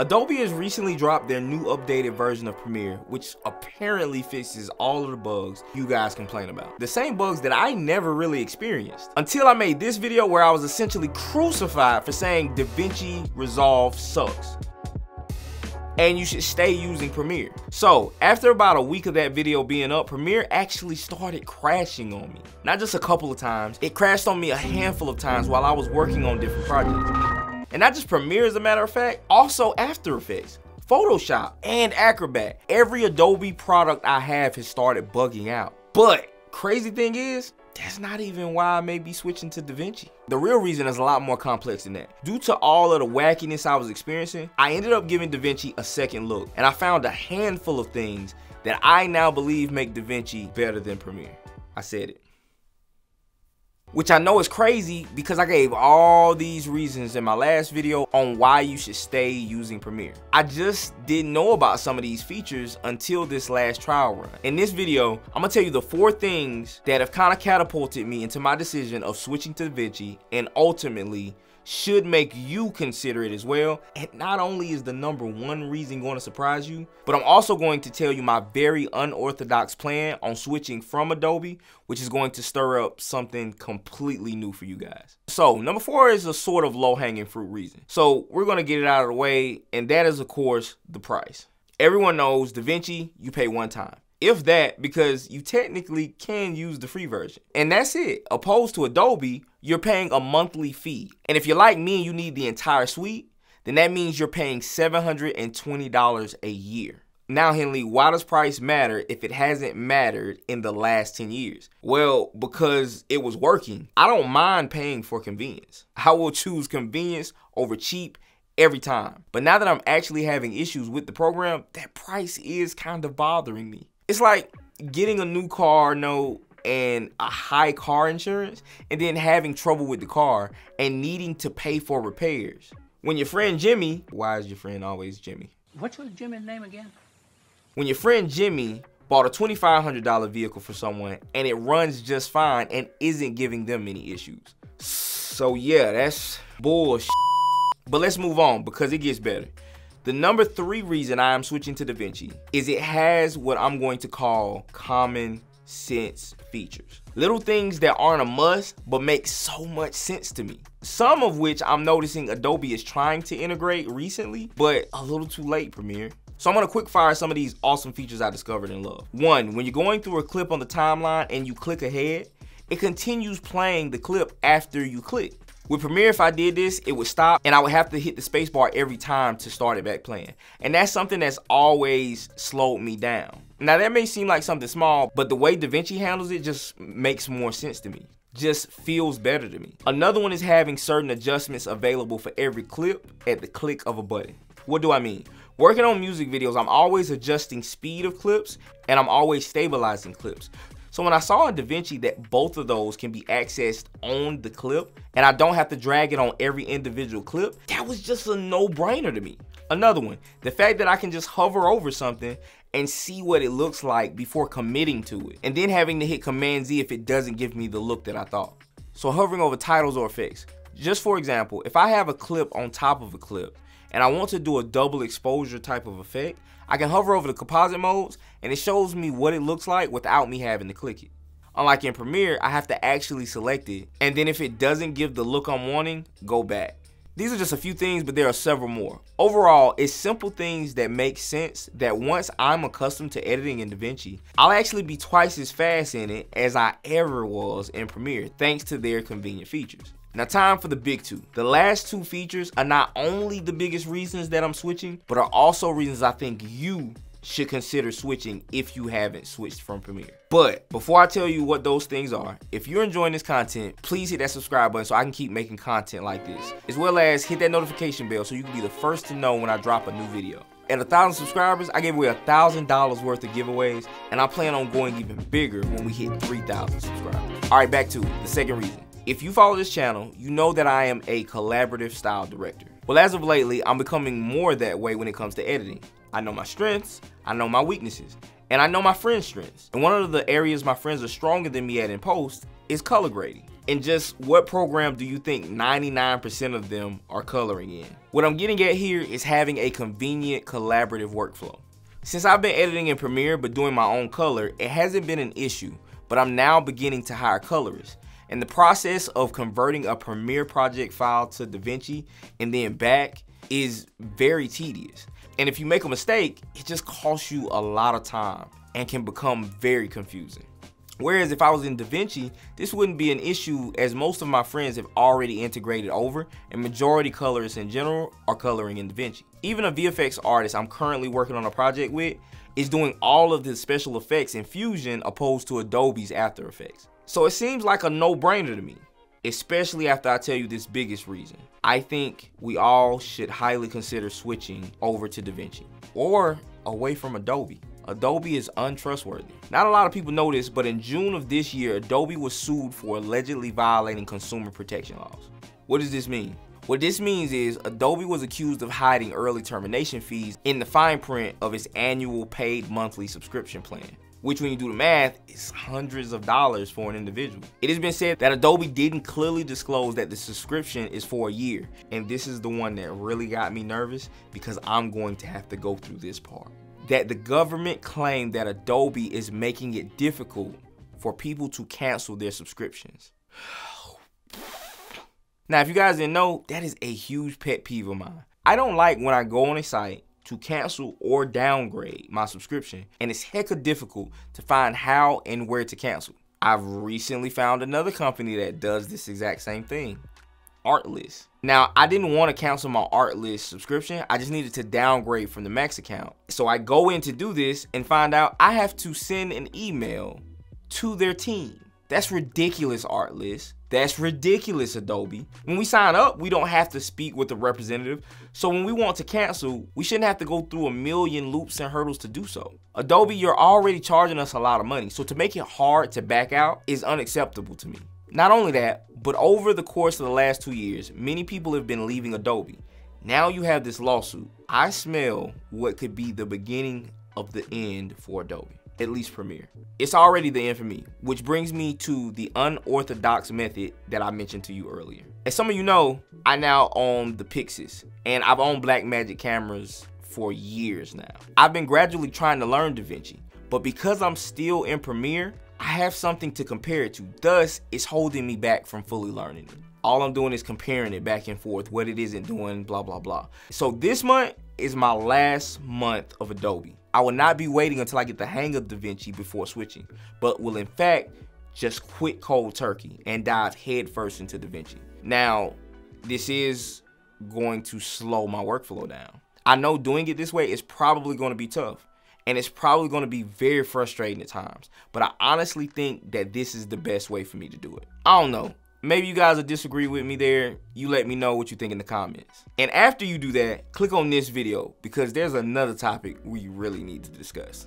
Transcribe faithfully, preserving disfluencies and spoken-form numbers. Adobe has recently dropped their new updated version of Premiere, which apparently fixes all of the bugs you guys complain about. The same bugs that I never really experienced until I made this video where I was essentially crucified for saying DaVinci Resolve sucks and you should stay using Premiere. So after about a week of that video being up, Premiere actually started crashing on me. Not just a couple of times, it crashed on me a handful of times while I was working on different projects. And not just Premiere, as a matter of fact, also After Effects, Photoshop, and Acrobat. Every Adobe product I have has started bugging out. But crazy thing is, that's not even why I may be switching to DaVinci. The real reason is a lot more complex than that. Due to all of the wackiness I was experiencing, I ended up giving DaVinci a second look, and I found a handful of things that I now believe make DaVinci better than Premiere. I said it. Which I know is crazy because I gave all these reasons in my last video on why you should stay using Premiere. I just didn't know about some of these features until this last trial run. In this video, I'm gonna tell you the four things that have kind of catapulted me into my decision of switching to DaVinci and ultimately should make you consider it as well. And not only is the number one reason going to surprise you, but I'm also going to tell you my very unorthodox plan on switching from Adobe, which is going to stir up something completely new for you guys. So number four is a sort of low-hanging fruit reason. So we're going to get it out of the way, and that is, of course, the price. Everyone knows DaVinci, you pay one time. If that, because you technically can use the free version. And that's it. Opposed to Adobe, you're paying a monthly fee. And if you're like me and you need the entire suite, then that means you're paying seven hundred twenty dollars a year. Now, Henley, why does price matter if it hasn't mattered in the last ten years? Well, because it was working. I don't mind paying for convenience. I will choose convenience over cheap every time. But now that I'm actually having issues with the program, that price is kind of bothering me. It's like getting a new car note and a high car insurance and then having trouble with the car and needing to pay for repairs. When your friend Jimmy, why is your friend always Jimmy? What was Jimmy's name again? When your friend Jimmy bought a twenty-five hundred dollar vehicle for someone and it runs just fine and isn't giving them any issues. So yeah, that's bullshit. But let's move on because it gets better. The number three reason I am switching to DaVinci is it has what I'm going to call common sense features. Little things that aren't a must, but make so much sense to me. Some of which I'm noticing Adobe is trying to integrate recently, but a little too late, Premiere. So I'm gonna quick fire some of these awesome features I discovered and love. One, when you're going through a clip on the timeline and you click ahead, it continues playing the clip after you click. With Premiere, if I did this, it would stop and I would have to hit the space bar every time to start it back playing. And that's something that's always slowed me down. Now that may seem like something small, but the way DaVinci handles it just makes more sense to me. Just feels better to me. Another one is having certain adjustments available for every clip at the click of a button. What do I mean? Working on music videos, I'm always adjusting speed of clips and I'm always stabilizing clips. So when I saw in DaVinci that both of those can be accessed on the clip and I don't have to drag it on every individual clip, that was just a no-brainer to me. Another one, the fact that I can just hover over something and see what it looks like before committing to it and then having to hit Command Z if it doesn't give me the look that I thought. So hovering over titles or effects. Just for example, if I have a clip on top of a clip and I want to do a double exposure type of effect, I can hover over the composite modes and it shows me what it looks like without me having to click it. Unlike in Premiere, I have to actually select it, and then if it doesn't give the look I'm wanting, go back. These are just a few things, but there are several more. Overall, it's simple things that make sense that once I'm accustomed to editing in DaVinci, I'll actually be twice as fast in it as I ever was in Premiere, thanks to their convenient features. Now time for the big two. The last two features are not only the biggest reasons that I'm switching, but are also reasons I think you should consider switching if you haven't switched from Premiere. But before I tell you what those things are, if you're enjoying this content, please hit that subscribe button so I can keep making content like this, as well as hit that notification bell so you can be the first to know when I drop a new video. At a thousand subscribers, I gave away a thousand dollars worth of giveaways, and I plan on going even bigger when we hit three thousand subscribers. All right, back to the second reason. If you follow this channel, you know that I am a collaborative style director. Well, as of lately, I'm becoming more that way when it comes to editing. I know my strengths, I know my weaknesses, and I know my friends' strengths. And one of the areas my friends are stronger than me at in post is color grading. and just what program do you think ninety-nine percent of them are coloring in? What I'm getting at here is having a convenient collaborative workflow. Since I've been editing in Premiere but doing my own color, it hasn't been an issue, but I'm now beginning to hire colorists. And the process of converting a Premiere project file to DaVinci and then back is very tedious. And if you make a mistake, it just costs you a lot of time and can become very confusing. Whereas if I was in DaVinci, this wouldn't be an issue, as most of my friends have already integrated over, and majority colorists in general are coloring in DaVinci. Even a V F X artist I'm currently working on a project with is doing all of the special effects in Fusion opposed to Adobe's After Effects. So it seems like a no-brainer to me, especially after I tell you this biggest reason. I think we all should highly consider switching over to DaVinci or away from Adobe. Adobe is untrustworthy. Not a lot of people know this, but in June of this year, Adobe was sued for allegedly violating consumer protection laws. What does this mean? What this means is Adobe was accused of hiding early termination fees in the fine print of its annual paid monthly subscription plan, which when you do the math, is hundreds of dollars for an individual. It has been said that Adobe didn't clearly disclose that the subscription is for a year, and this is the one that really got me nervous, because I'm going to have to go through this part. That the government claimed that Adobe is making it difficult for people to cancel their subscriptions. Now, if you guys didn't know, that is a huge pet peeve of mine. I don't like when I go on a site to cancel or downgrade my subscription, and it's hecka difficult to find how and where to cancel. I've recently found another company that does this exact same thing, Artlist. Now, I didn't want to cancel my Artlist subscription. I just needed to downgrade from the Max account. So I go in to do this and find out I have to send an email to their team. That's ridiculous, Artlist. That's ridiculous, Adobe. When we sign up, we don't have to speak with a representative. So when we want to cancel, we shouldn't have to go through a million loops and hurdles to do so. Adobe, you're already charging us a lot of money. So to make it hard to back out is unacceptable to me. Not only that, but over the course of the last two years, many people have been leaving Adobe. Now you have this lawsuit. I smell what could be the beginning of the end for Adobe. At least Premiere. It's already the end for me, which brings me to the unorthodox method that I mentioned to you earlier. As some of you know, I now own the Pixis, and I've owned Blackmagic cameras for years now. I've been gradually trying to learn DaVinci, but because I'm still in Premiere, I have something to compare it to, thus it's holding me back from fully learning it. All I'm doing is comparing it back and forth, what it isn't doing, blah, blah, blah. So this month is my last month of Adobe. I will not be waiting until I get the hang of DaVinci before switching, but will in fact just quit cold turkey and dive headfirst into DaVinci. Now, this is going to slow my workflow down. I know doing it this way is probably going to be tough, and it's probably going to be very frustrating at times, but I honestly think that this is the best way for me to do it. I don't know. Maybe you guys will disagree with me there. You let me know what you think in the comments. And after you do that, click on this video because there's another topic we really need to discuss.